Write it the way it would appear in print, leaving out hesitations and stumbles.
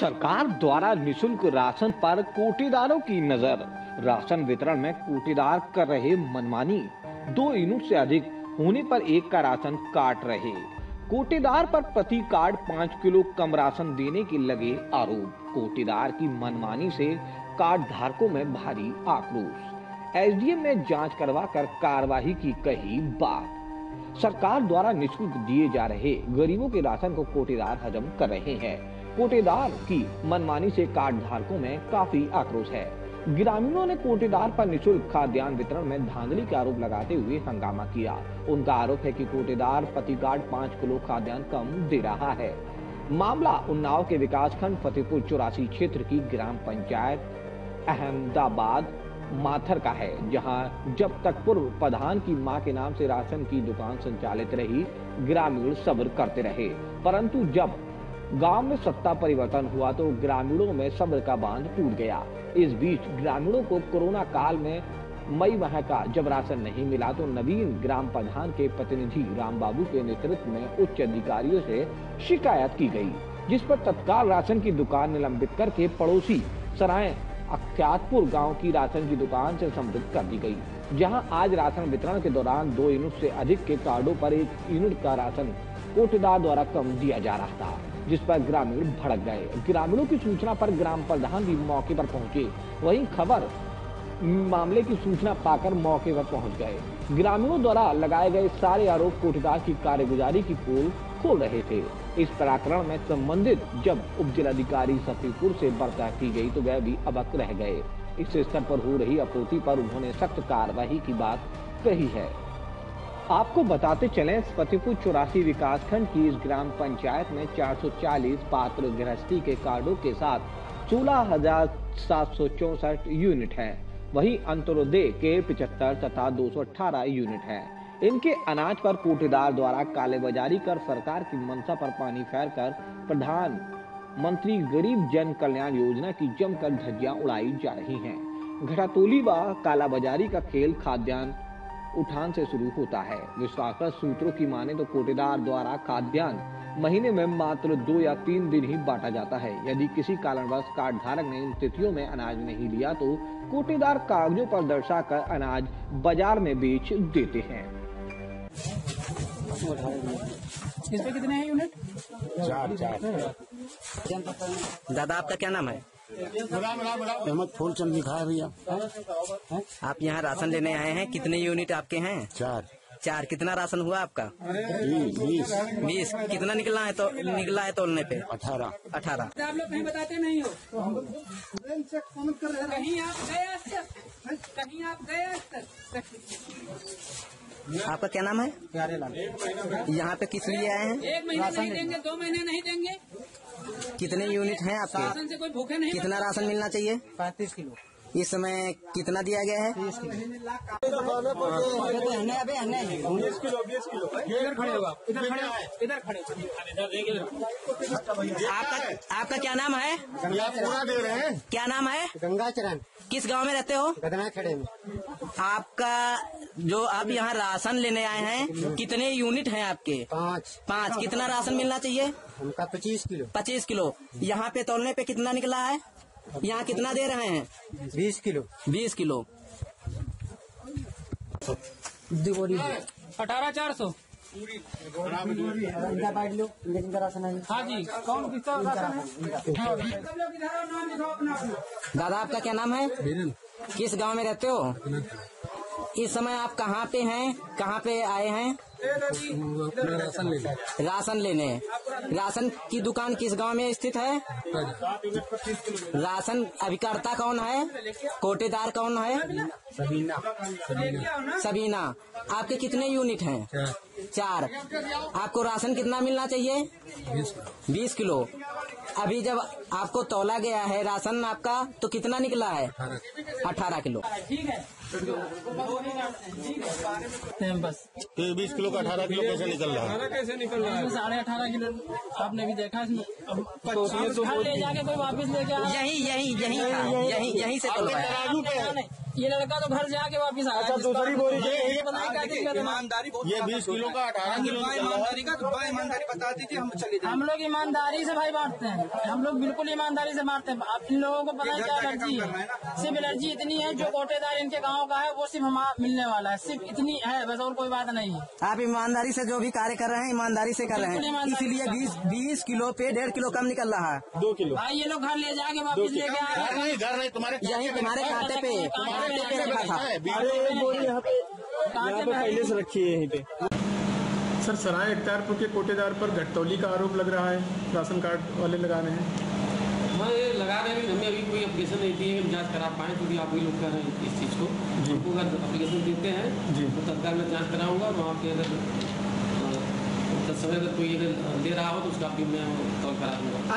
सरकार द्वारा निशुल्क राशन पर कोटीदारों की नजर, राशन वितरण में कोटीदार कर रहे मनमानी। 2 यूनिट से अधिक होने पर एक का राशन काट रहे कोटीदार पर प्रति कार्ड 5 किलो कम राशन देने के लगे आरोप। कोटीदार की मनमानी से कार्ड धारकों में भारी आक्रोश। एसडीएम ने जांच करवा कर कार्यवाही की कही बात। सरकार द्वारा निशुल्क दिए जा रहे गरीबों के राशन को कोटीदार हजम कर रहे हैं। कोटेदार की मनमानी से कार्ड धारकों में काफी आक्रोश है। ग्रामीणों ने कोटेदार पर निशुल्क खाद्यान्न वितरण में धांधली का आरोप लगाते हुए हंगामा किया। उनका आरोप है कि कोटेदार प्रति कार्ड 5 किलो खाद्यान्न कम दे रहा है। मामला उन्नाव के विकासखंड फतेहपुर 84 क्षेत्र की ग्राम पंचायत अहमदाबाद माथर का है, जहां जब तक पूर्व प्रधान की मां के नाम से राशन की दुकान संचालित रही, ग्रामीण सब्र करते रहे, परंतु जब गांव में सत्ता परिवर्तन हुआ तो ग्रामीणों में सब्र का बांध टूट गया। इस बीच ग्रामीणों को कोरोना काल में मई माह का जब राशन नहीं मिला तो नवीन ग्राम प्रधान के प्रतिनिधि रामबाबू के नेतृत्व में उच्च अधिकारियों से शिकायत की गई, जिस पर तत्काल राशन की दुकान निलंबित करके पड़ोसी सराय अख्तियारपुर गांव की राशन की दुकान से संबंधित कर दी गई, जहां आज राशन वितरण के दौरान 2 यूनिट से अधिक के कार्डों पर 1 यूनिट का राशन कोटेदार द्वारा कम दिया जा रहा था, जिस पर ग्रामीण भड़क गए। ग्रामीणों की सूचना पर ग्राम प्रधान भी मौके पर पहुंचे। वहीं खबर मामले की सूचना पाकर मौके पर पहुंच गए। ग्रामीणों द्वारा लगाए गए सारे आरोप कोटेदार की कार्यगुजारी की पोल खोल रहे थे। इस प्रकरण में संबंधित जब उप जिलाधिकारी सफीपुर से वार्तालाप की गई तो वह भी अबक रह गए। इस स्तर पर हो रही आपूर्ति पर उन्होंने सख्त कार्यवाही की बात कही है। आपको बताते चलें, फतेहपुर 84 विकासखंड की इस ग्राम पंचायत में 440 पात्र गृहस्थी के कार्डों के साथ 16,764 यूनिट हैं, वहीं अंतरोदय के 75 तथा 218 यूनिट हैं। इनके अनाज पर कोटेदार द्वारा कालेबाजारी कर सरकार की मंशा पर पानी फेरकर प्रधान मंत्री गरीब जन कल्याण योजना की जमकर धज्जियां उड़ाई जा रही है। घटातोली व कालाबाजारी का खेल खाद्यान्न उठान से शुरू होता है। विश्वासघात सूत्रों की माने तो कोटेदार द्वारा खाद्यान्न महीने में मात्र 2 या 3 दिन ही बांटा जाता है। यदि किसी कारणवश कार्ड धारक ने इन तिथियों में अनाज नहीं लिया तो कोटेदार कागजों पर दर्शाकर अनाज बाजार में बेच देते हैं। इसमें कितने हैं यूनिट? 4। दादा आपका क्या नाम है? फूलचंद लिखा है भैया। आप यहाँ राशन लेने आए हैं, कितने यूनिट आपके हैं? 4। कितना राशन हुआ आपका? 20। कितना निकला है तोलने पे? 18। आप लोग कहीं बताते नहीं हो, कहीं आप गए आज तक? आपका क्या नाम है? यहाँ पे किस लिए आए हैं? 1 महीना नहीं देंगे, 2 महीने नहीं देंगे। कितने यूनिट हैं आपके? राशन से कोई भूखे नहीं। कितना राशन मिलना चाहिए? 35 किलो। इस समय कितना दिया गया है? 20 किलो। इधर खड़े हो आप, इधर खड़े हो। आपका क्या नाम है? दे रहे हैं। क्या नाम है? गंगाचरण। किस गांव में रहते हो? गदना खड़े में। आपका जो आप यहाँ राशन लेने आए हैं, कितने यूनिट हैं आपके? 5। कितना राशन मिलना चाहिए? हमका 25 किलो। 25 किलो। यहाँ पे तोलने पे कितना निकला है? यहाँ कितना दे रहे हैं? 20 किलो। 20 किलो। 18,400 राशन है। हाँ जी, कौन किसका राशन है? दादा आपका क्या नाम है? किस गांव में रहते हो? इस समय आप कहाँ पे हैं, कहाँ पे आए हैं? राशन लेने। राशन की दुकान किस गांव में स्थित है? राशन अभिकर्ता कौन है, कोटेदार कौन है? सबीना। आपके कितने यूनिट हैं? 4। आपको राशन कितना मिलना चाहिए? 20 किलो। अभी जब आपको तोला गया है राशन आपका, तो कितना निकला है? 18 किलो। 20 किलो का 18 किलो कैसे निकल रहा है? 18.5 किलो आपने भी देखा। ले जाके कोई वापस लेके यही से ये लड़का तो घर जाके वापिस आया। अच्छा दूसरी बोरी ईमानदारी, ये 20 किलो का 18 किलो ईमानदारी का, दुआ ईमानदारी बता दीजिए, हम चले जाएं। हम लोग ईमानदारी से भाई बांटते हैं, हम लोग बिल्कुल ईमानदारी से बांटते हैं। आप इन लोगों को पता है क्या एलर्जी है, सिर्फ एलर्जी इतनी है जो कोटेदार इनके गाँव का है वो सिर्फ हमारा मिलने वाला है, सिर्फ इतनी है, बस और कोई बात नहीं है। आप ईमानदारी से जो भी कार्य कर रहे हैं ईमानदारी से कर रहे हैं, इसीलिए 20 किलो पे 1.5 किलो कम निकल रहा है, 2 किलो। भाई ये लोग घर ले जाके वापस लेके आए, नहीं घर नहीं तुम्हारे, यही तुम्हारे खाते पे पहले से रखी है यहीं पे। सर सराय अख्तियारपुर के कोटेदार पर घटतौली का आरोप लग रहा है, राशन कार्ड वाले लगा रहे हैं। ये लगा रहे हैं, हमें अभी कोई एप्लीकेशन नहीं दी है, हम जांच करा पाए तो भी आप ही लोग कह रहे हैं इस चीज़ को। हमको अगर एप्लीकेशन देते हैं जी तो तत्काल में जाँच कराऊँगा, वहाँ पे अगर तत्समय अगर कोई अगर दे रहा हो तो उसका भी मैं कॉल करा दूँगा।